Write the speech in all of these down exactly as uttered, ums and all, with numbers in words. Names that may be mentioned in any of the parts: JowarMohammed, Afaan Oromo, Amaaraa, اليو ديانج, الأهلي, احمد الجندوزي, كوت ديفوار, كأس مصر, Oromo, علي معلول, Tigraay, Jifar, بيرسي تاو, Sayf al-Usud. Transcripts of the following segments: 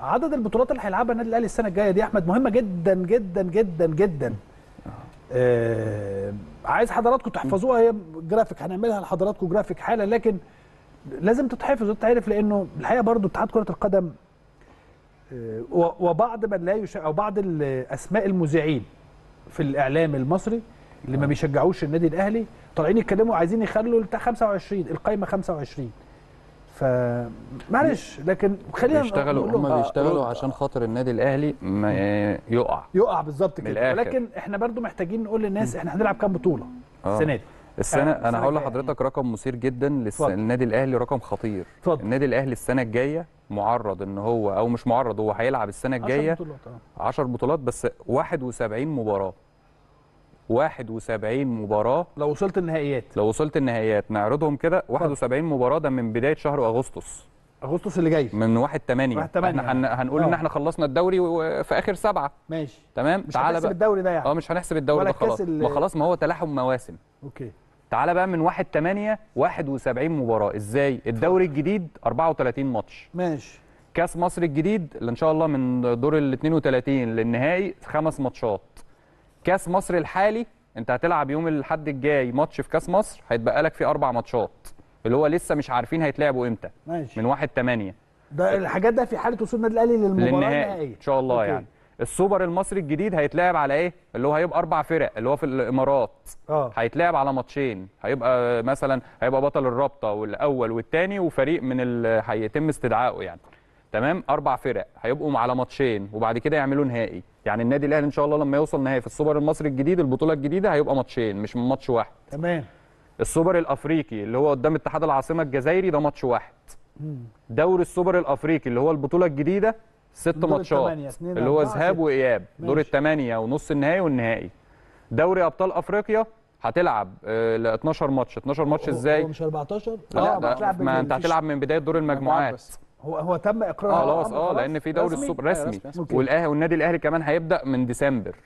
عدد البطولات اللي هيلعبها النادي الاهلي السنه الجايه دي يا احمد مهمه جدا جدا جدا جدا. آه عايز حضراتكم تحفظوها، هي جرافيك هنعملها لحضراتكم جرافيك حالا، لكن لازم تتحفظ وتتعرف، لانه الحقيقه برضو اتحاد كره القدم آه وبعض من لا يشجع او بعض الاسماء المذيعين في الاعلام المصري اللي ما بيشجعوش النادي الاهلي طالعين يتكلموا عايزين يخلوا بتاع خمسة وعشرين القايمه خمسة وعشرين، فمعلش لكن خلينا بيشتغلوا هم بيشتغلوا عشان خاطر النادي الاهلي ما يقع يقع بالظبط كده، ولكن احنا برضو محتاجين نقول للناس احنا هنلعب كام بطوله السنه دي. السنه انا هقول لحضرتك رقم مثير جدا للنادي الاهلي، رقم خطير. فضل. النادي الاهلي السنه الجايه معرض ان هو او مش معرض، هو هيلعب السنه الجايه عشر بطولات بس، واحد وسبعين مباراه. واحد وسبعين مباراه لو وصلت النهائيات، لو وصلت النهائيات نعرضهم كده. واحد وسبعين مباراه ده من بدايه شهر اغسطس، اغسطس اللي جاي من واحد تمانية. احنا يعني. هنقول أوه. ان احنا خلصنا الدوري في اخر سبعة، ماشي تمام. مش تعالى هنحسب بقى الدوري ده يعني، اه مش هنحسب الدوري ده خلاص، ما خلاص ما هو تلاحم مواسم. اوكي تعالى بقى من واحد تمانية واحد وسبعين مباراه ازاي؟ الدوري الجديد أربعة وتلاتين ماتش، ماشي. كاس مصر الجديد اللي ان شاء الله من دور ال اتنين وتلاتين للنهائي خمس ماتشات. كاس مصر الحالي انت هتلعب يوم الاحد الجاي ماتش في كاس مصر، هيتبقى لك فيه اربع ماتشات اللي هو لسه مش عارفين هيتلعبوا امتى. ماشي. من واحد تمانية ده الحاجات ده في حاله وصول النادي الاهلي للمباراه النهائيه ان شاء الله. أوكي. يعني السوبر المصري الجديد هيتلعب على ايه؟ اللي هو هيبقى اربع فرق اللي هو في الامارات. اه هيتلعب على ماتشين، هيبقى مثلا هيبقى بطل الرابطه والاول والثاني وفريق من اللي هيتم استدعائه يعني، تمام. اربع فرق هيبقوا على ماتشين وبعد كده يعملوا نهائي. يعني النادي الاهلي ان شاء الله لما يوصل نهائي في السوبر المصري الجديد البطوله الجديده هيبقى ماتشين مش ماتش واحد، تمام. السوبر الافريقي اللي هو قدام اتحاد العاصمه الجزائري ده ماتش واحد. مم. دوري السوبر الافريقي اللي هو البطوله الجديده ست ماتشات اللي هو ذهاب واياب، دور الثمانيه ونص النهائي والنهائي. دوري ابطال افريقيا هتلعب اه اتناشر ماتش. اتناشر ماتش ازاي؟ مش أربعتاشر. لا لا ما انت هتلعب من بدايه دور المجموعات. هو هو تم اقراره خلاص اه لان في دوري السوبر رسمي, رسمي. والاهلي والنادي الاهلي كمان هيبدا من ديسمبر،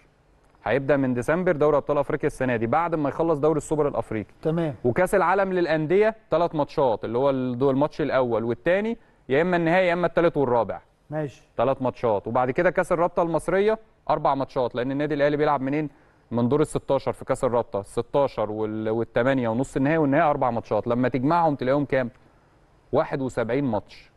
هيبدا من ديسمبر دوري ابطال افريقيا السنه دي بعد ما يخلص دوري السوبر الافريقي، تمام. وكاس العالم للانديه ثلاث ماتشات اللي هو الماتش الاول والثاني يا اما النهائي يا اما الثالث والرابع، ماشي. ثلاث ماتشات. وبعد كده كاس الرابطه المصريه اربع ماتشات لان النادي الاهلي بيلعب منين؟ من دور ال ستاشر في كاس الرابطه، ستاشر والثمانيه ونص النهائي والنهائي اربع ماتشات، لما تجمعهم تلاقيهم كام؟ واحد وسبعين ماتش.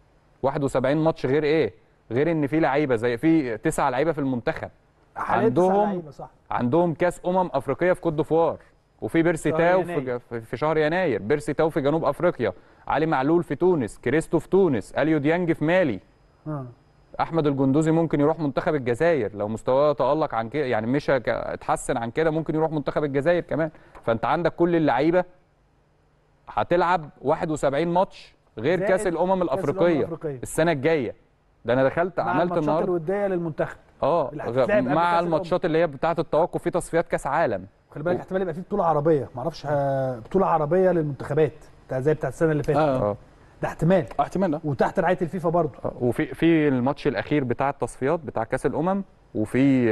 واحد وسبعين ماتش غير ايه؟ غير ان في لعيبه زي في تسعة لعيبه في المنتخب عندهم، صح. عندهم كاس امم افريقيه في كوت ديفوار، وفي بيرسي تاو في, في شهر يناير، بيرسي تاو في جنوب افريقيا، علي معلول في تونس، كريستو في تونس، اليو ديانج في مالي. م. احمد الجندوزي ممكن يروح منتخب الجزائر لو مستواه تالق عن كده، يعني مشى اتحسن عن كده ممكن يروح منتخب الجزائر كمان. فانت عندك كل اللعيبه هتلعب واحد وسبعين ماتش غير كاس الامم الافريقيه السنه الجايه. ده انا دخلت عملت النهارده مع الماتشات الوديه للمنتخب، اه مع الماتشات اللي هي بتاعه التوقف في تصفيات كاس عالم. خلي بالك احتمال يبقى في بطوله عربيه، معرفش بطوله عربيه للمنتخبات زي بتاعه السنه اللي فاتت. اه ده احتمال احتمال وتحت رعايه الفيفا برضه. وفي في الماتش الاخير بتاع التصفيات بتاع كاس الامم، وفي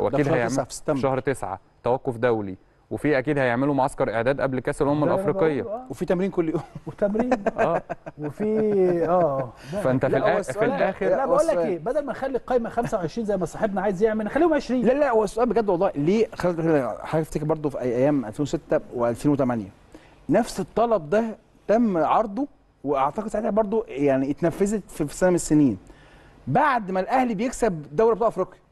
واكيد هيعمل في شهر تسعة توقف دولي، وفي اكيد هيعملوا معسكر اعداد قبل كاس الامم الافريقيه، وفي تمرين كل يوم وتمرين اه وفي اه فانت في الاخر في الاخر لا بقول لك ايه، بدل ما نخلي القايمه خمسة وعشرين زي ما صاحبنا عايز يعمل نخليهم عشرين. لا لا هو السؤال بجد والله، ليه حضرتك تفتكر برضه في ايام ألفين وستة وألفين وتمانية نفس الطلب ده تم عرضه، واعتقد ساعتها برضه يعني اتنفذت في سنه من السنين بعد ما الاهلي بيكسب دوري ابطال افريقيا.